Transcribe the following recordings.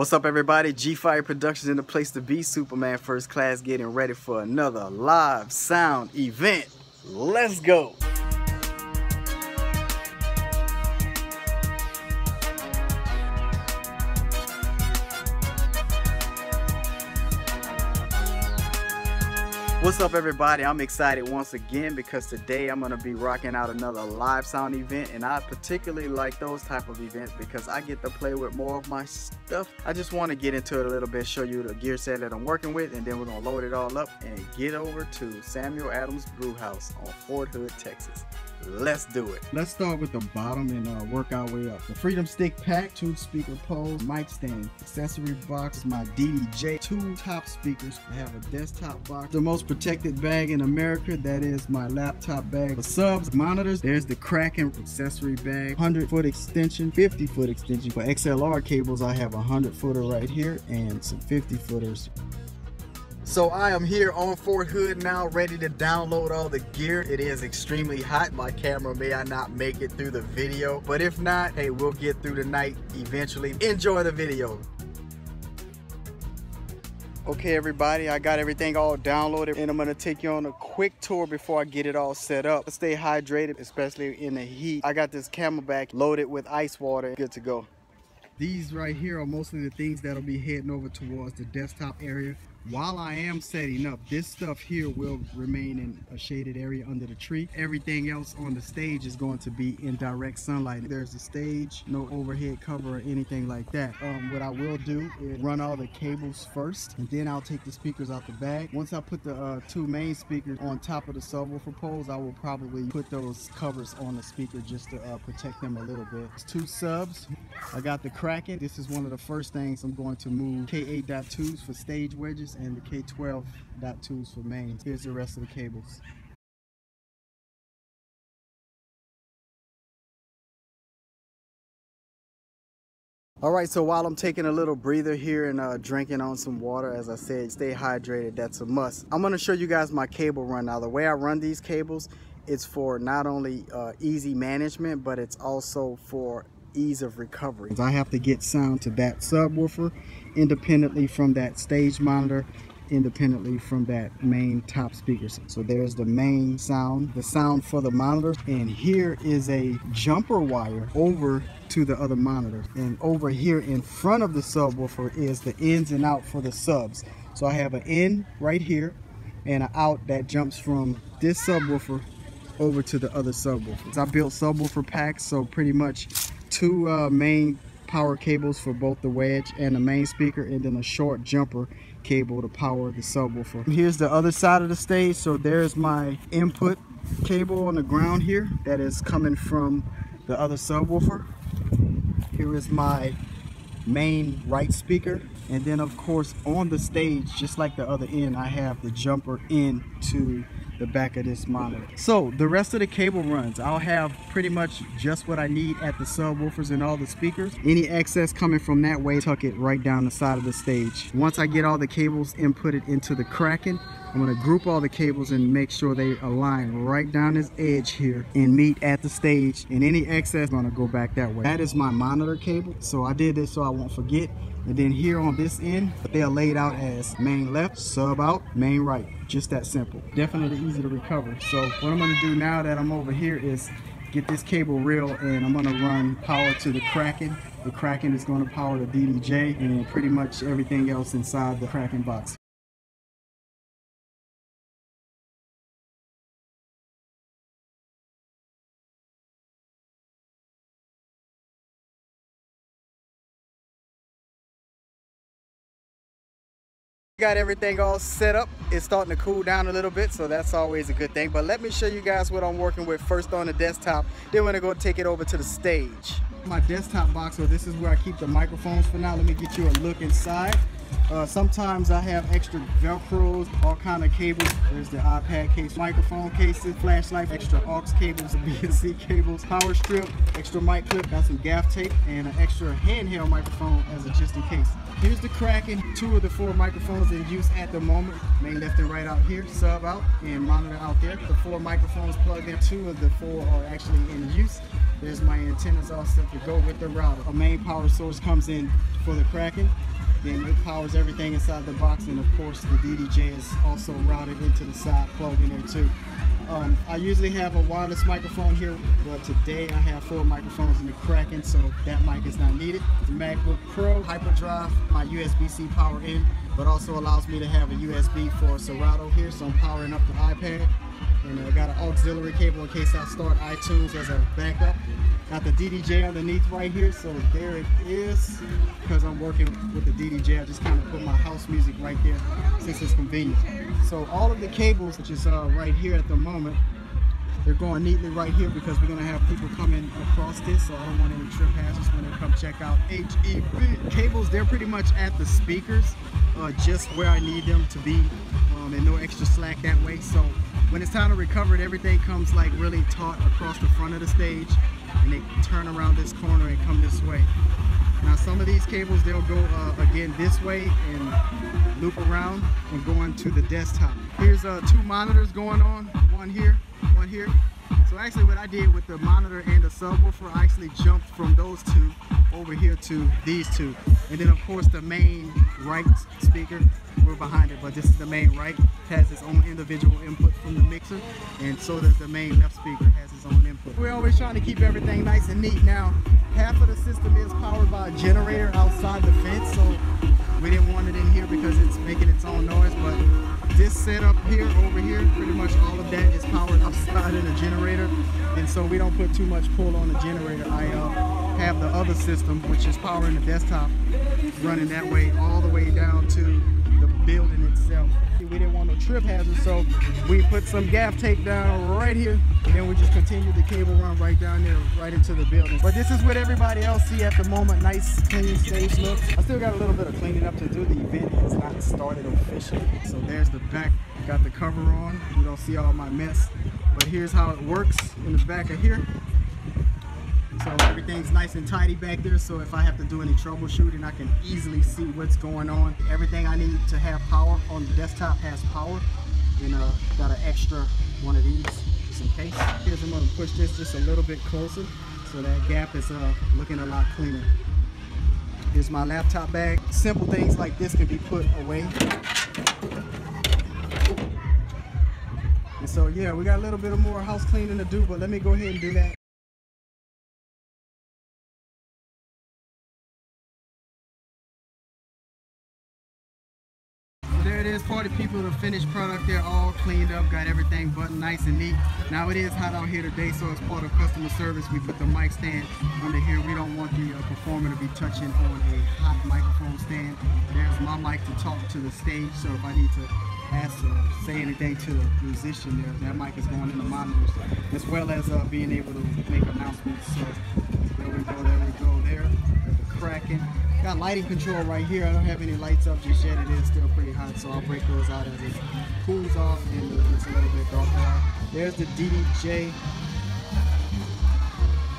What's up, everybody? G Fire Productions in the place to be. Superman First Class getting ready for another live sound event. Let's go. What's up, everybody? I'm excited once again because today I'm going to be rocking out another live sound event, and I particularly like those type of events because I get to play with more of my stuff. I just want to get into it a little bit, show you the gear set that I'm working with, and then we're going to load it all up and get over to Samuel Adams Brew House on Fort Hood, Texas. Let's do it. Let's start with the bottom and work our way up. The Freedom Stick Pack, 2 speaker poles, mic stand, accessory box, my DDJ, 2 top speakers. I have a desktop box, the most protected bag in America, that is my laptop bag for subs, monitors. There's the Kraken accessory bag, 100-foot extension, 50-foot extension. For XLR cables, I have a 100-footer right here and some 50-footers. So I am here on Fort Hood now, ready to download all the gear. It is extremely hot. My camera may or not make it through the video, but if not, hey, we'll get through the night eventually. Enjoy the video. Okay, everybody, I got everything all downloaded, and I'm gonna take you on a quick tour before I get it all set up. Stay hydrated, especially in the heat. I got this Camelback loaded with ice water, good to go. These right here are mostly the things that'll be heading over towards the desktop area. While I am setting up, this stuff here will remain in a shaded area under the tree. Everything else on the stage is going to be in direct sunlight. There's the stage, no overhead cover or anything like that. What I will do is run all the cables first, and then I'll take the speakers out the bag. Once I put the 2 main speakers on top of the subwoofer poles, I will probably put those covers on the speaker just to protect them a little bit. It's 2 subs. I got the Kraken. This is one of the first things I'm going to move. K8.2s for stage wedges, and the K12.2s for mains. Here's the rest of the cables. All right, so while I'm taking a little breather here and drinking on some water, as I said, stay hydrated, that's a must. I'm gonna show you guys my cable run. Now, the way I run these cables, it's for not only easy management, but it's also for ease of recovery. I have to get sound to that subwoofer independently from that stage monitor, independently from that main top speaker. So there's the main sound, the sound for the monitor, and here is a jumper wire over to the other monitor, and over here in front of the subwoofer is the ins and out for the subs. So I have an in right here and an out that jumps from this subwoofer over to the other subwoofers. I built subwoofer packs, so pretty much 2 main power cables for both the wedge and the main speaker, and then a short jumper cable to power the subwoofer. Here's the other side of the stage. So there's my input cable on the ground here that is coming from the other subwoofer. Here is my main right speaker, and then of course on the stage, just like the other end, I have the jumper into the back of this monitor. So the rest of the cable runs, I'll have pretty much just what I need at the subwoofers and all the speakers. Any excess coming from that way, tuck it right down the side of the stage. Once I get all the cables inputted into the Kraken, I'm gonna group all the cables and make sure they align right down this edge here and meet at the stage, and any excess is gonna go back that way. That is my monitor cable, so I did this so I won't forget. And then here on this end, they are laid out as main left, sub out, main right. Just that simple. Definitely easy to recover. So what I'm gonna do now that I'm over here is get this cable reel, and I'm gonna run power to the Kraken. The Kraken is gonna power the DDJ and pretty much everything else inside the Kraken box. Got everything all set up. It's starting to cool down a little bit, so that's always a good thing. But let me show you guys what I'm working with first on the desktop, then we're gonna go take it over to the stage. My desktop box, so this is where I keep the microphones for now. Let me get you a look inside. Sometimes I have extra velcros, all kind of cables. There's the iPad case, microphone cases, flashlight, extra aux cables, USB-C cables, power strip, extra mic clip, got some gaff tape, and an extra handheld microphone as a just in case. Here's the Kraken, 2 of the 4 microphones in use at the moment. Main left and right out here, sub out, and monitor out there. The 4 microphones plugged in, 2 of the 4 are actually in use. There's my antennas all set to go with the router. A main power source comes in for the Kraken, and it powers everything inside the box, and of course the DDJ is also routed into the side plug in there too. I usually have a wireless microphone here, but today I have 4 microphones in the Kraken, so that mic is not needed. The MacBook Pro, Hyperdrive, my USB-C power in, but also allows me to have a USB for Serato here, so I'm powering up the iPad. And I got an auxiliary cable in case I start iTunes as a backup. Got the DDJ underneath right here, so there it is. Because I'm working with the DDJ, I just kind of put my house music right there since it's convenient. So all of the cables, which is right here at the moment, they're going neatly right here because we're going to have people coming across this, so I don't want any trip hazards when they come check out HEB. Cables, they're pretty much at the speakers, just where I need them to be, and no extra slack that way. So when it's time to recover it, everything comes like really taut across the front of the stage, and they turn around this corner and come this way. Now some of these cables, they'll go again this way and loop around and go onto the desktop. Here's 2 monitors going on, one here, one here. So actually what I did with the monitor and the subwoofer, I actually jumped from those 2 over here to these 2. And then of course the main right speaker, we're behind it, but this is the main right, has its own individual input from the mixer, and so does the main left speaker, has its own input. We're always trying to keep everything nice and neat. Now, half of the system is powered by a generator outside the fence, so we didn't want it in here because it's making its own noise, but this setup here, over here, pretty much all of that is powered outside of the generator, and so we don't put too much pull on the generator. I have the other system, which is powering the desktop, running that way all the way down to the building itself. We didn't want no trip hazard, so we put some gaff tape down right here, and then we just continued the cable run right down there, right into the building. But this is what everybody else see at the moment, nice clean stage look. I still got a little bit of cleaning up to do. The event has not started officially. So there's the back, got the cover on. You don't see all my mess, but here's how it works in the back of here. So everything's nice and tidy back there, so if I have to do any troubleshooting, I can easily see what's going on. Everything I need to have power on the desktop has power, and got an extra one of these just in case. Here's, I'm going to push this just a little bit closer, so that gap is looking a lot cleaner. Here's my laptop bag. Simple things like this can be put away. And so yeah, we got a little bit of more house cleaning to do, but let me go ahead and do that. Party people, the finished product, they're all cleaned up, got everything buttoned nice and neat. Now it is hot out here today, so as part of customer service, we put the mic stand under here. We don't want the performer to be touching on a hot microphone stand. There's my mic to talk to the stage, so if I need to ask or say anything to the musician there, that mic is going in the monitors, as well as being able to make announcements. So there we go, there we go, there. Kraken. Got lighting control right here. I don't have any lights up just yet. It is still pretty hot, so I'll break those out as it cools off and it's a little bit darker. There's the DDJ.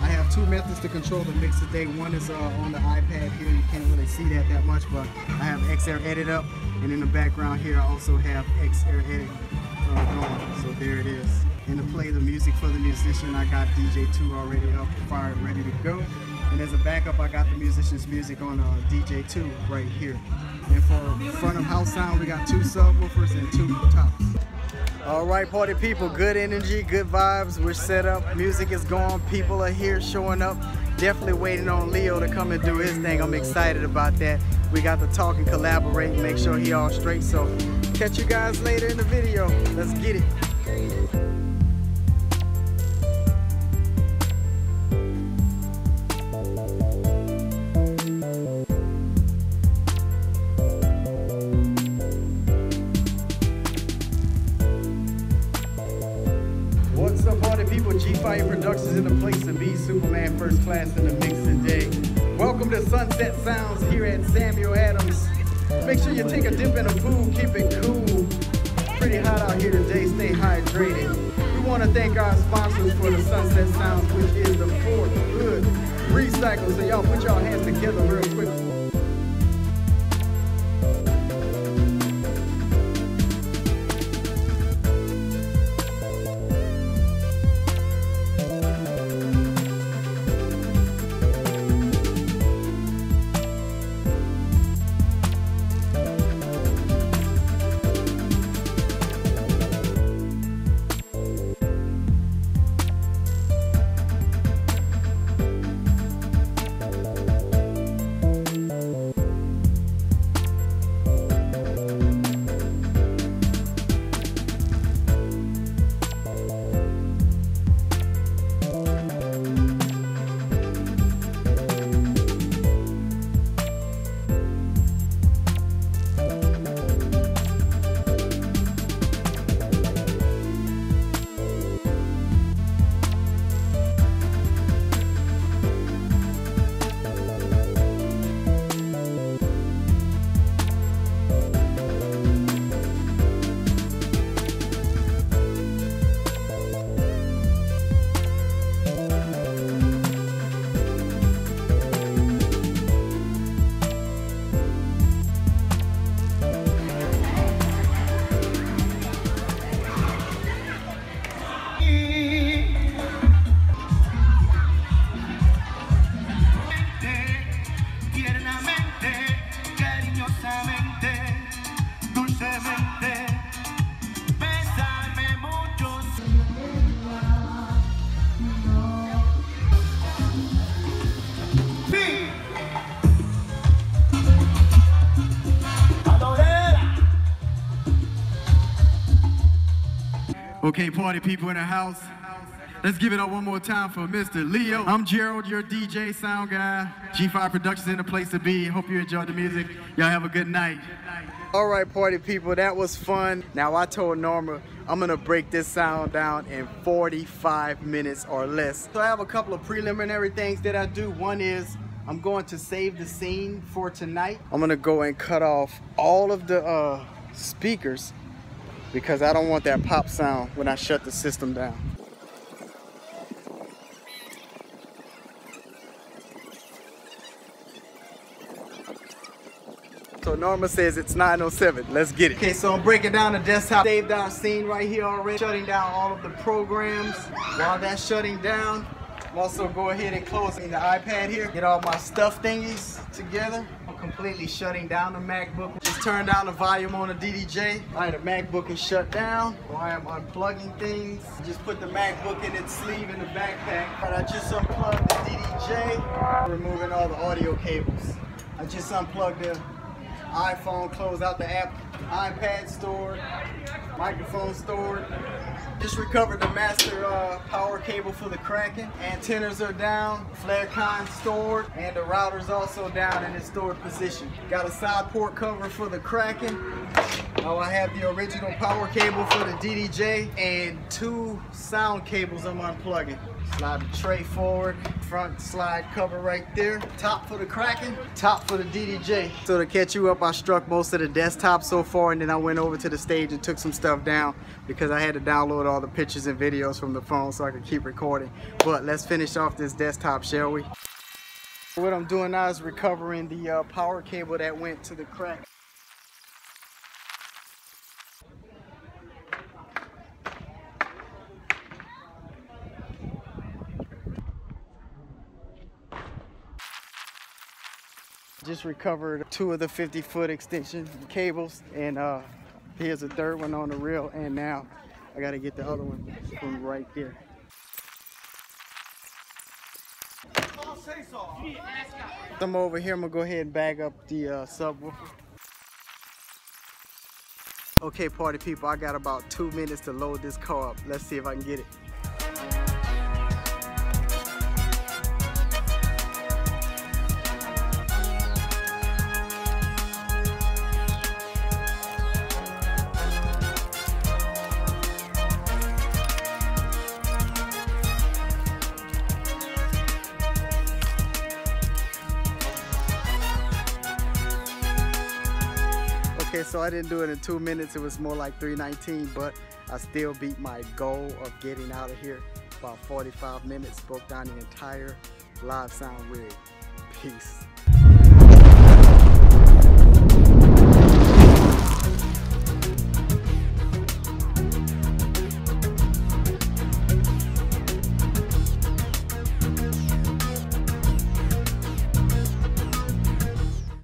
I have 2 methods to control the mix today. One is on the iPad here. You can't really see that much, but I have Xair Edit up, and in the background here I also have Xair Edit going. So there it is. And to play the music for the musician, I got DJ2 already up, fired, ready to go. And as a backup, I got the musician's music on DJ2 right here. And for front of house sound, we got 2 subwoofers and 2 tops. All right, party people, good energy, good vibes. We're set up, music is going, people are here showing up. Definitely waiting on Leo to come and do his thing. I'm excited about that. We got to talk and collaborate and make sure he all straight. So catch you guys later in the video. Let's get it. G Fire Productions in the place to be. Superman first class in the mix today. Welcome to Sunset Sounds here at Samuel Adams. Make sure you take a dip in the pool, keep it cool. Pretty hot out here today, stay hydrated. We want to thank our sponsors for the Sunset Sounds, which is the Fort Hood Recycle. So y'all put y'all hands together real quick. Okay, party people in the house. Let's give it up one more time for Mr. Leo. I'm Gerald, your DJ sound guy. G5 Productions in the place to be. Hope you enjoyed the music. Y'all have a good night. All right, party people, that was fun. Now, I told Norma I'm gonna break this sound down in 45 minutes or less. So I have a couple of preliminary things that I do. One is I'm going to save the scene for tonight. I'm gonna go and cut off all of the speakers because I don't want that pop sound when I shut the system down. So Norma says it's 9:07. Let's get it. Okay, so I'm breaking down the desktop. Saved our scene right here already. Shutting down all of the programs. While that's shutting down, I'm also go ahead and close in the iPad here. Get all my stuff thingies together. I'm completely shutting down the MacBook. Just turn down the volume on the DDJ. All right, the MacBook is shut down. So I am unplugging things. Just put the MacBook in its sleeve in the backpack. All right, I just unplugged the DDJ. Removing all the audio cables. I just unplugged the iPhone, close out the app, iPad stored, microphone stored. Just recovered the master power cable for the Kraken. Antennas are down, flare con stored, and the router's also down in its stored position. Got a side port cover for the Kraken. Oh, I have the original power cable for the DDJ and two sound cables I'm unplugging. Slide the tray forward, front slide cover right there. Top for the Kraken, top for the DDJ. So to catch you up, I struck most of the desktop so far, and then I went over to the stage and took some stuff down because I had to download all the pictures and videos from the phone so I could keep recording. But let's finish off this desktop, shall we? What I'm doing now is recovering the power cable that went to the Kraken. Just recovered two of the 50-foot extension cables, and here's a third one on the reel, and now I gotta get the other one from right there. I'm over here, I'm gonna go ahead and bag up the subwoofer. Okay, party people, I got about 2 minutes to load this car up. Let's see if I can get it. So I didn't do it in 2 minutes. It was more like 3:19, but I still beat my goal of getting out of here about 45 minutes. Broke down the entire live sound rig. Peace.